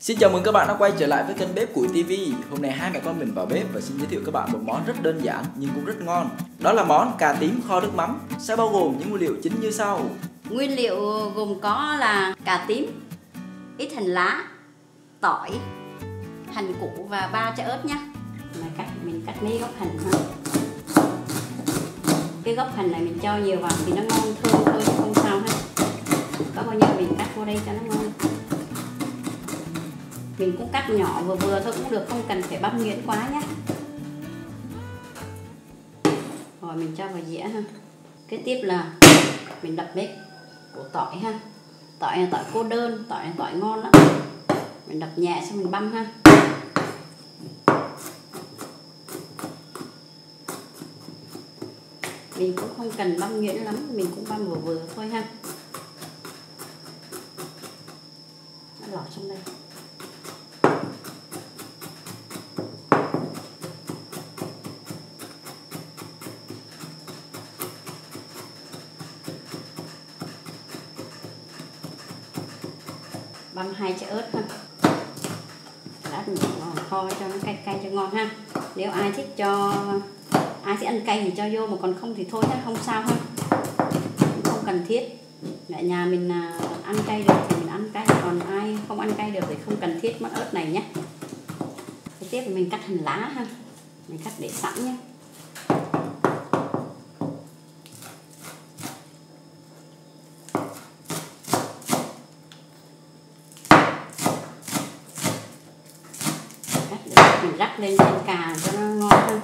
Xin chào mừng các bạn đã quay trở lại với kênh Bếp Củi TV. Hôm nay hai mẹ con mình vào bếp và xin giới thiệu các bạn một món rất đơn giản nhưng cũng rất ngon. Đó là món cà tím kho nước mắm, sẽ bao gồm những nguyên liệu chính như sau. Nguyên liệu gồm có là cà tím, ít hành lá, tỏi, hành củ và 3 trái ớt nhé. Mình cắt mấy gốc hành ha. Cái gốc hành này mình cho nhiều vào thì nó ngon thơm thôi chứ không sao hết. Có bao nhiêu mình cắt vô đây cho nó ngon. Mình cũng cắt nhỏ vừa vừa thôi cũng được, không cần phải băm nhuyễn quá nhé. Rồi mình cho vào dĩa ha. Kế tiếp là mình đập bếp củ tỏi ha. Tỏi là tỏi cô đơn, tỏi là tỏi ngon lắm. Mình đập nhẹ xong mình băm ha. Mình cũng không cần băm nhuyễn lắm, mình cũng băm vừa vừa thôi ha. Nó lọt trong đây. Băm 2 trái ớt ha. Lát mình kho cho nó cay cay cho ngon ha. Nếu ai thích cho ai sẽ ăn cay thì cho vô, mà còn không thì thôi, không sao ha. Không cần thiết. Ở nhà mình ăn cay được thì mình ăn cay, còn ai không ăn cay được thì không cần thiết mất ớt này nhé. Thế tiếp là mình cắt hành lá ha. Mình cắt để sẵn nhé. Mình rắc lên trên cà cho nó ngon hơn.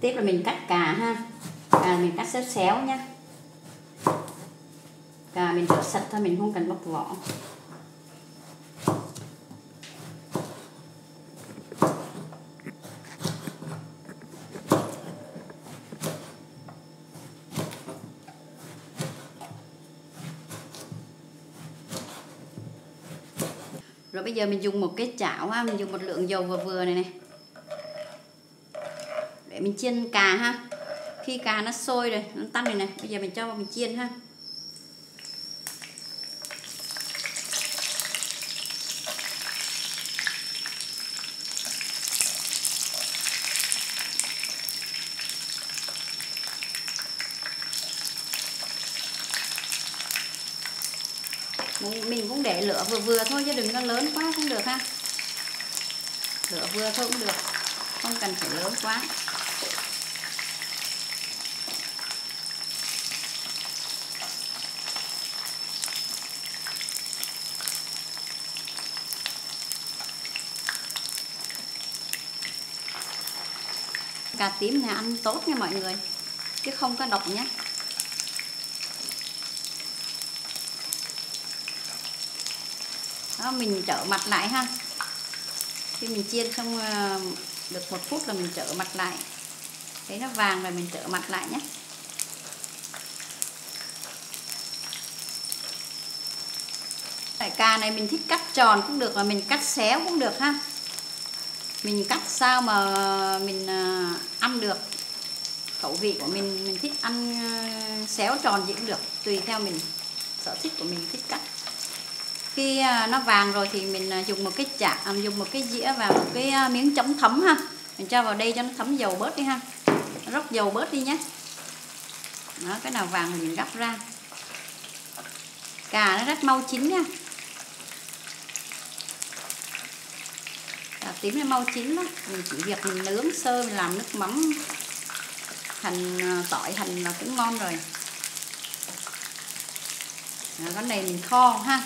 Tiếp là mình cắt cà ha. Cà mình cắt xéo xéo nhá. Cà mình rửa sạch thôi, mình không cần bóc vỏ. Rồi bây giờ mình dùng một cái chảo ha, mình dùng một lượng dầu vừa vừa này này để mình chiên cà ha. Khi cà nó sôi rồi, nó tăn này này, bây giờ mình cho vào mình chiên ha. Mình cũng để lửa vừa vừa thôi chứ đừng có lớn quá cũng được ha. Lửa vừa thôi cũng được, không cần phải lớn quá. Cà tím này ăn tốt nha mọi người, chứ không có độc nhé. Đó, mình trở mặt lại ha. Khi mình chiên xong được 1 phút là mình trở mặt lại. Thấy nó vàng rồi mình trở mặt lại nhé. Tại cà này mình thích cắt tròn cũng được, và mình cắt xéo cũng được ha. Mình cắt sao mà mình ăn được. Khẩu vị của mình thích ăn xéo tròn gì cũng được, tùy theo mình sở thích của mình thích cắt. Khi nó vàng rồi thì mình dùng một cái chạm, dùng một cái dĩa và một cái miếng chống thấm ha. Mình cho vào đây cho nó thấm dầu bớt đi ha. Rót dầu bớt đi nhé. Đó, cái nào vàng thì mình gắp ra. Cà nó rất mau chín nha. Cà tím nó mau chín lắm. Mình chỉ việc mình nướng sơ, mình làm nước mắm, hành, tỏi, hành là cũng ngon rồi. Đó, cái này mình kho ha.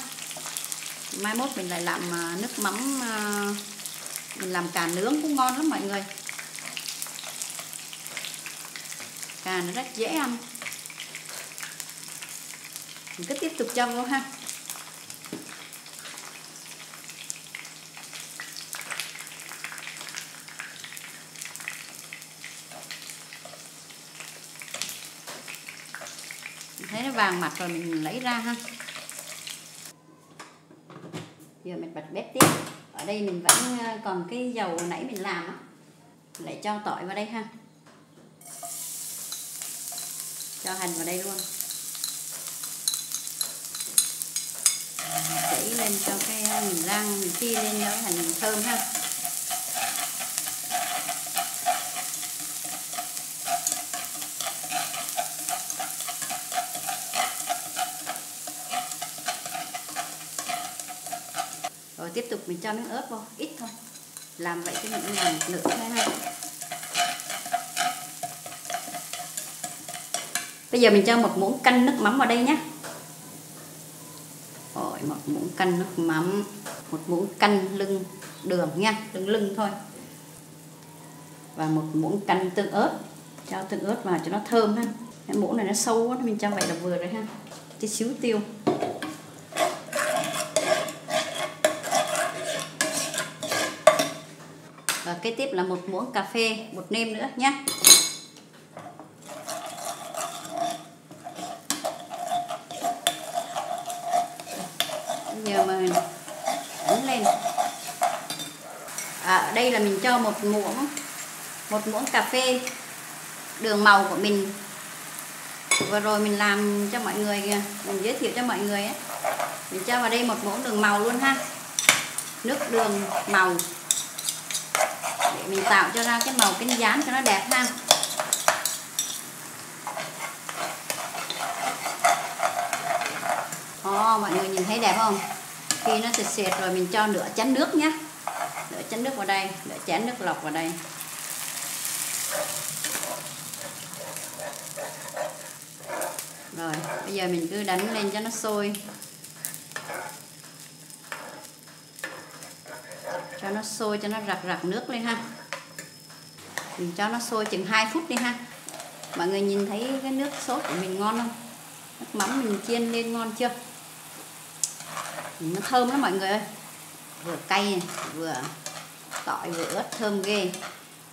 Mai mốt mình lại làm nước mắm, mình làm cà nướng cũng ngon lắm mọi người. Cà nó rất dễ ăn. Mình cứ tiếp tục cho vô ha. Mình thấy nó vàng mặt rồi mình lấy ra ha. Giờ mình bật bếp tiếp. Ở đây mình vẫn còn cái dầu nãy mình làm á. Lại cho tỏi vào đây ha. cho hành vào đây luôn, chỉ lên cho cái mình rang mình chia lên cho hành mình thơm ha. Rồi tiếp tục mình cho miếng ớt vô, ít thôi, làm vậy cái mình làm nửa thôi ha. Bây giờ mình cho một muỗng canh nước mắm vào đây nhé. Rồi một muỗng canh nước mắm, một muỗng canh lưng đường nha, lưng thôi. Và một muỗng canh tương ớt, cho tương ớt vào cho nó thơm ha. Cái muỗng này nó sâu quá, mình cho vậy là vừa rồi ha. Tí xíu tiêu. Và kế tiếp là một muỗng cà phê bột nêm nữa nhé. Giờ mình đánh lên. Ở đây là mình cho một muỗng cà phê đường màu của mình vừa rồi mình làm cho mọi người kìa, mình giới thiệu cho mọi người ấy. Mình cho vào đây một muỗng đường màu luôn ha, nước đường màu để mình tạo cho ra cái màu cái dán cho nó đẹp ha. Mọi người nhìn thấy đẹp không? Khi nó sệt sệt rồi mình cho nửa chén nước nhé, nửa chén nước vào đây, nửa chén nước lọc vào đây. Rồi bây giờ mình cứ đánh lên cho nó sôi, cho nó sôi, cho nó rạc rạc nước lên ha. Mình cho nó sôi chừng 2 phút đi ha. Mọi người nhìn thấy cái nước sốt của mình ngon không? Nước mắm mình chiên lên ngon chưa? Nó thơm lắm mọi người ơi. Vừa cay, vừa tỏi, vừa ớt, thơm ghê.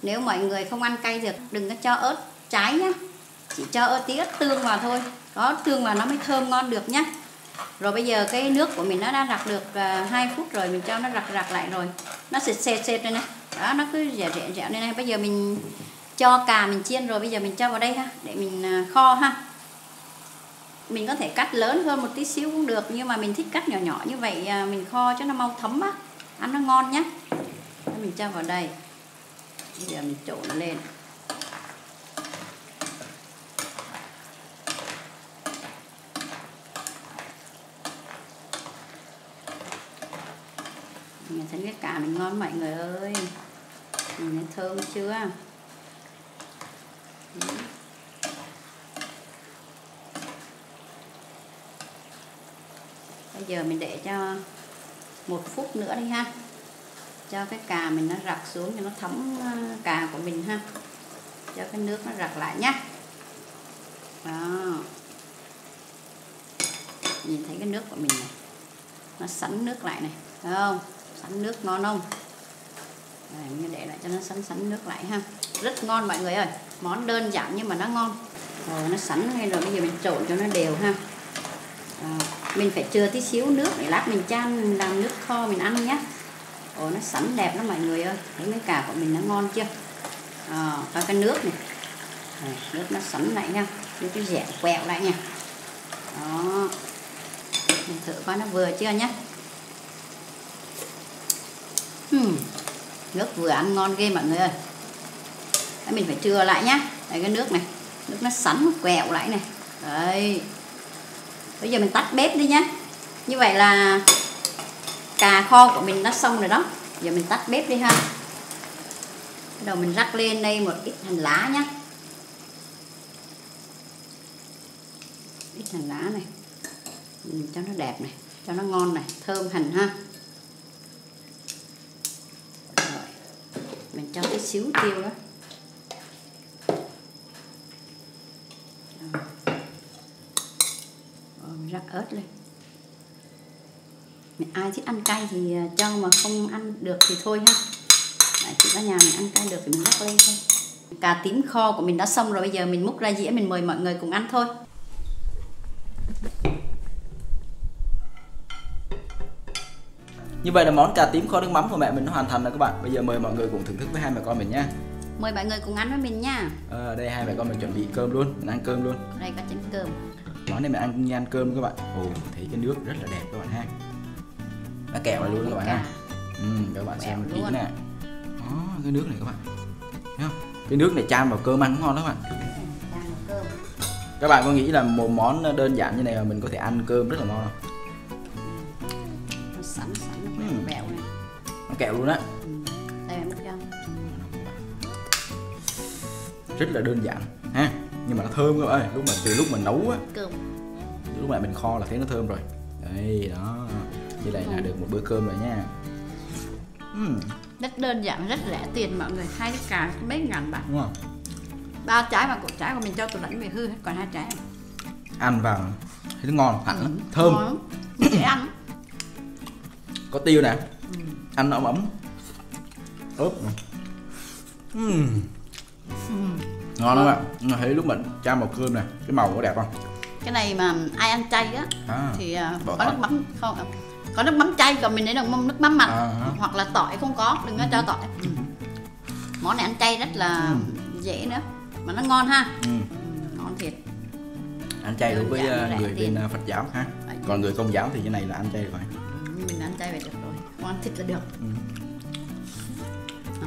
Nếu mọi người không ăn cay được, đừng có cho ớt trái nhá, chỉ cho ớt tí ớt tương vào thôi. Có ớt tương vào nó mới thơm ngon được nhá. Rồi bây giờ cái nước của mình nó đã rạc được 2 phút rồi, mình cho nó rạc lại rồi. Nó sệt đây này. Đó, nó cứ rẻ đây này. Bây giờ mình cho cà mình chiên rồi, bây giờ mình cho vào đây ha, để mình kho ha. Mình có thể cắt lớn hơn một tí xíu cũng được, nhưng mà mình thích cắt nhỏ nhỏ như vậy, mình kho cho nó mau thấm á, ăn nó ngon nhé. Mình cho vào đây. Bây giờ mình trộn lên. Mình thấy cái cà mình ngon mọi người ơi. Mình thấy thơm chưa? Bây giờ mình để cho 1 phút nữa đi ha, cho cái cà mình nó rạc xuống cho nó thấm cà của mình ha, cho cái nước nó rạc lại nhá. Đó, nhìn thấy cái nước của mình này, nó sánh nước lại này, thấy không? Sánh nước ngon không? Rồi, mình để lại cho nó sánh nước lại ha, rất ngon mọi người ơi. Món đơn giản nhưng mà nó ngon. Rồi nó sánh ngay rồi, bây giờ mình trộn cho nó đều ha. Đó. Mình phải chừa tí xíu nước để lát mình chan mình làm nước kho mình ăn nhé. Ồ, nó sẵn đẹp lắm mọi người ơi. Thấy miếng cà của mình nó ngon chưa? Có cái nước này. Rồi, nước nó sẵn lại nha. Nước cái dẻo quẹo lại nha. Đó. Mình thử coi nó vừa chưa nhé. Nước vừa ăn ngon ghê mọi người ơi. Đấy, mình phải chừa lại nhé. Đây cái nước này. Nước nó sẵn quẹo lại này. Đấy. Bây giờ mình tắt bếp đi nhé. Như vậy là cà kho của mình đã xong rồi đó. Giờ mình tắt bếp đi ha. Bắt đầu mình rắc lên đây một ít hành lá nhé. Ít hành lá này. Mình cho nó đẹp này, cho nó ngon này, thơm hành ha. Rồi. Mình cho tí xíu tiêu đó. Rắc ớt lên. Ai thích ăn cay thì cho, mà không ăn được thì thôi ha. Đấy, chỉ có nhà mình ăn cay được thì mình rắc lên thôi. Cà tím kho của mình đã xong rồi, bây giờ mình múc ra dĩa mình mời mọi người cùng ăn thôi. Như vậy là món cà tím kho nước mắm của mẹ mình nó hoàn thành rồi các bạn. Bây giờ mời mọi người cùng thưởng thức với hai mẹ con mình nhé. Mời mọi người cùng ăn với mình nha. Đây hai mẹ con mình chuẩn bị cơm luôn, mình ăn cơm luôn. Đây có chén cơm. Món này mình ăn cũng như ăn cơm các bạn. Ồ, thấy cái nước rất là đẹp các bạn ha. Nó kẹo này luôn các bạn ha. Các bạn xem kỹ nè. Đó, cái nước này các bạn. Thấy không? Cái nước này chan vào cơm ăn cũng ngon đó các bạn. Chan vào cơm. Các bạn có nghĩ là một món đơn giản như này mà mình có thể ăn cơm rất là ngon không? Sẵn sẵn nó bẹo này. Nó kẹo luôn á. Đây em cho. Rất là đơn giản ha, nhưng mà nó thơm các bạn ơi. Lúc mà từ lúc mình nấu á, lúc này mình kho là thấy nó thơm rồi. Đây đó. Như này là được một bữa cơm rồi nha. Rất đơn giản, rất rẻ tiền mọi người. Hai cái cà mấy ngàn bạc. Đúng không? 3 trái và củ trái của mình cho tụi lãnh về hư hết, còn 2 trái. Ăn vào thấy nó ngon hẳn lắm, thơm. Ngon lắm. Dễ ăn. Có tiêu nè. Ăn nó ấm ướp. Ngon lắm ạ. Thấy lúc mình chan vào cơm này, cái màu có đẹp không? Cái này mà ai ăn chay á thì có nước mắm không? Có nước mắm chay, còn mình lấy đồng nước mắm mặn hoặc là tỏi, không có, đừng có cho tỏi. Món này ăn chay rất là dễ nữa mà nó ngon ha. Ngon thiệt. Ăn chay đối với người bên Phật giáo ha. Còn người Công giáo thì cái này là ăn chay rồi. Mình ăn chay vậy được rồi, không ăn thịt là được.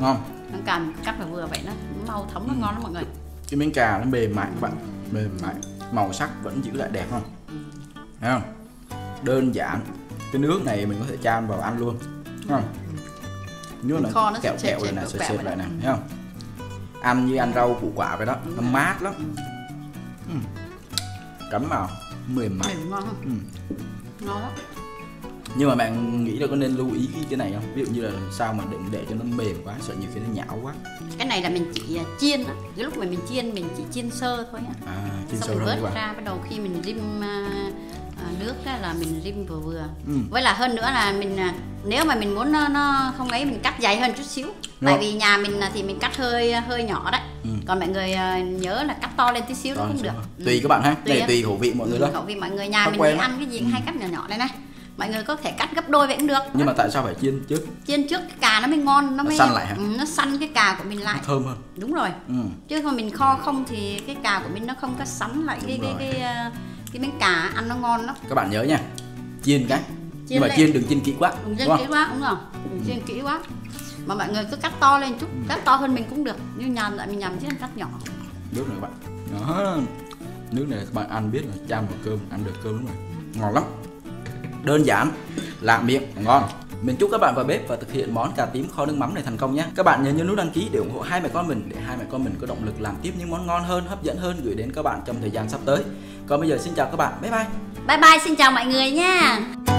Ngon. Nó càng cắt là vừa vậy, nó mau thấm, nó ngon lắm mọi người. Cái miếng cà nó mềm mại các bạn, mềm mại, màu sắc vẫn giữ lại đẹp không? Thấy không? Đơn giản. Cái nước này mình có thể chan vào ăn luôn, đúng không? Nước này kẹo kẹo, kẹo này nè, sệt sệt lại nè, thấy không? Ăn như ăn rau củ quả vậy đó, nó mát lắm. Cắm vào mềm mại. Mềm ngon không? Ngon lắm. Nhưng mà bạn nghĩ là có nên lưu ý cái này không? Ví dụ như là sao mà đừng để cho nó mềm quá, sợ nhiều khi nó nhão quá. Cái này là mình chỉ chiên, cái lúc mà mình chiên mình chỉ chiên sơ thôi á. Chiên sơ rồi vớt ra, bắt đầu khi mình rim nước đó là mình rim vừa vừa. Với là hơn nữa là mình nếu mà mình muốn nó không ấy, mình cắt dày hơn chút xíu. Tại vì nhà mình thì mình cắt hơi nhỏ đấy. Còn mọi người nhớ là cắt to lên tí xíu cũng được. Tùy các bạn ha, tùy khẩu vị mọi người đó. Khẩu vị mọi người, nhà mình ăn cái gì hay cắt nhỏ nhỏ đây này. Mọi người có thể cắt gấp đôi vậy cũng được. Nhưng mà tại sao phải chiên trước? Chiên trước cái cà nó mới ngon, nó mới săn lại hả? Nó săn cái cà của mình lại. Nó thơm hơn. Đúng rồi. Chứ không mình kho không thì cái cà của mình nó không có sắn lại cái miếng cà, ăn nó ngon lắm. Các bạn nhớ nha. Chiên cái. Nhưng mà chiên đừng chiên kỹ quá. Đừng chiên kỹ quá, đúng không? Đừng chiên kỹ quá. Mà mọi người cứ cắt to lên chút, cắt to hơn mình cũng được. Như nhà lại mình nhằm chứ ăn cắt nhỏ. Nước này các bạn. Đó. Nước này các bạn ăn biết là chan vào cơm, ăn được cơm đúng rồi. Ngon lắm. Đơn giản, làm miệng, ngon. Mình chúc các bạn vào bếp và thực hiện món cà tím kho nước mắm này thành công nhé. Các bạn nhớ nhấn nút đăng ký để ủng hộ hai mẹ con mình, để hai mẹ con mình có động lực làm tiếp những món ngon hơn, hấp dẫn hơn gửi đến các bạn trong thời gian sắp tới. Còn bây giờ xin chào các bạn, bye bye. Bye bye, xin chào mọi người nha.